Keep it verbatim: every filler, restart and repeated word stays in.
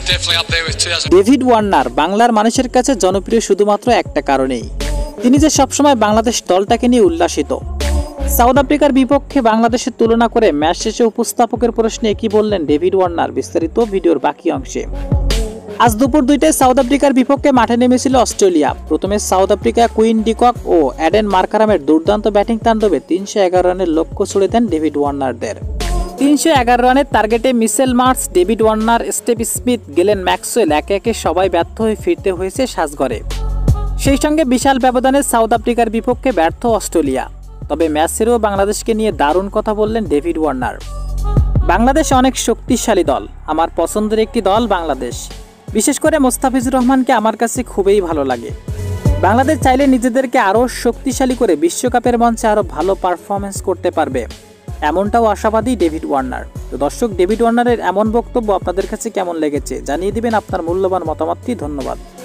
It's definitely up there with two thousand. David Warner, বাংলার মানুষের কাছে জনপ্রিয় শুধুমাত্র একটা কারণেই, তিনি যে সবসময় বাংলাদেশ দলটাকে নিয়ে উল্লাসিত। সাউথ আফ্রিকার বিপক্ষে বাংলাদেশের তুলনা করে ম্যাচ শেষে উপস্থাপকের প্রশ্নে কি বললেন ডেভিড ওয়ার্নার, বিস্তারিত ভিডিওর বাকি অংশে। আজ দুপুর দুইটায় সাউথ আফ্রিকার বিপক্ষে মাঠে নেমেছিল অস্ট্রেলিয়া। প্রথমে সাউথ আফ্রিকা কুইন ডিকক ও অ্যাডেন মার্করামের দুর্দান্ত ব্যাটিং তাণ্ডবে তিনশো এগারো রানের লক্ষ্য ছুঁড়ে দেন ডেভিড ওয়ার্নারদের। তিনশো এগারো রানের টার্গেটে Mitchell Marsh, David Warner, Steve Smith, Glenn Maxwell একে একে সবাই ব্যর্থ হয়ে ফিরতে হয়েছে সাজঘরে। সেই সঙ্গে বিশাল ব্যবধানে সাউথ আফ্রিকার বিপক্ষে ব্যর্থ অস্ট্রেলিয়া। তবে ম্যাচেরও বাংলাদেশকে নিয়ে দারুণ কথা বললেন ডেভিড ওয়ার্নার। বাংলাদেশ অনেক শক্তিশালী দল, আমার পছন্দের একটি দল বাংলাদেশ। বিশেষ করে মোস্তাফিজুর রহমানকে আমার কাছে খুবই ভালো লাগে। বাংলাদেশ চাইলে নিজেদেরকে আরও শক্তিশালী করে বিশ্বকাপের মঞ্চে আরও ভালো পারফরমেন্স করতে পারবে, এমনটাও আশাবাদী ডেভিড ওয়ার্নার। তো দর্শক, ডেভিড ওয়ার্নারের এমন বক্তব্য আপনাদের কাছে কেমন লেগেছে জানিয়ে দিবেন আপনার মূল্যবান মতামতটি। ধন্যবাদ।